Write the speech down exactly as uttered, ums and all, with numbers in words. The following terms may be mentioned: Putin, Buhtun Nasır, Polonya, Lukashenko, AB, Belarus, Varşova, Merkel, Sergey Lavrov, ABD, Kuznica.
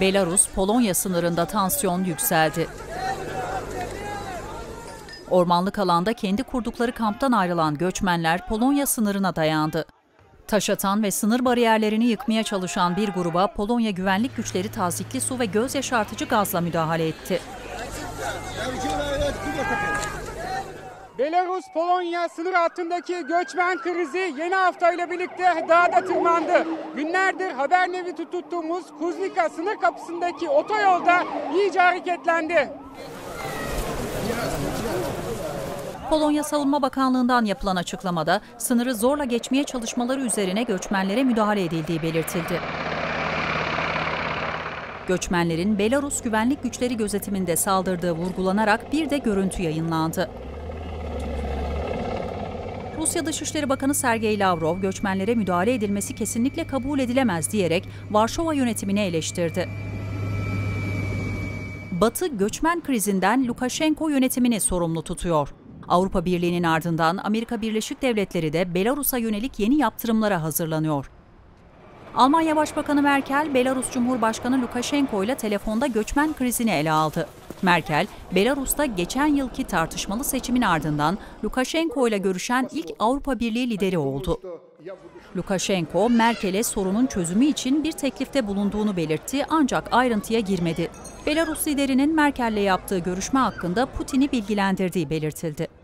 Belarus-Polonya sınırında tansiyon yükseldi. Ormanlık alanda kendi kurdukları kamptan ayrılan göçmenler Polonya sınırına dayandı. Taş atan ve sınır bariyerlerini yıkmaya çalışan bir gruba Polonya güvenlik güçleri tazikli su ve göz yaşartıcı gazla müdahale etti. Belarus-Polonya sınır hattındaki göçmen krizi yeni haftayla birlikte daha da tırmandı. Günlerdir haber nevi tuttuğumuz Kuznica sınır kapısındaki otoyolda iyice hareketlendi. Polonya Savunma Bakanlığı'ndan yapılan açıklamada sınırı zorla geçmeye çalışmaları üzerine göçmenlere müdahale edildiği belirtildi. Göçmenlerin Belarus güvenlik güçleri gözetiminde saldırdığı vurgulanarak bir de görüntü yayınlandı. Rusya Dışişleri Bakanı Sergey Lavrov, göçmenlere müdahale edilmesi kesinlikle kabul edilemez diyerek Varşova yönetimini eleştirdi. Batı, göçmen krizinden Lukashenko yönetimini sorumlu tutuyor. Avrupa Birliği'nin ardından Amerika Birleşik Devletleri de Belarus'a yönelik yeni yaptırımlara hazırlanıyor. Almanya Başbakanı Merkel, Belarus Cumhurbaşkanı Lukashenko ile telefonda göçmen krizini ele aldı. Merkel, Belarus'ta geçen yılki tartışmalı seçimin ardından Lukashenko ile görüşen ilk Avrupa Birliği lideri oldu. Lukashenko, Merkel'e sorunun çözümü için bir teklifte bulunduğunu belirtti ancak ayrıntıya girmedi. Belarus liderinin Merkel'le yaptığı görüşme hakkında Putin'i bilgilendirdiği belirtildi.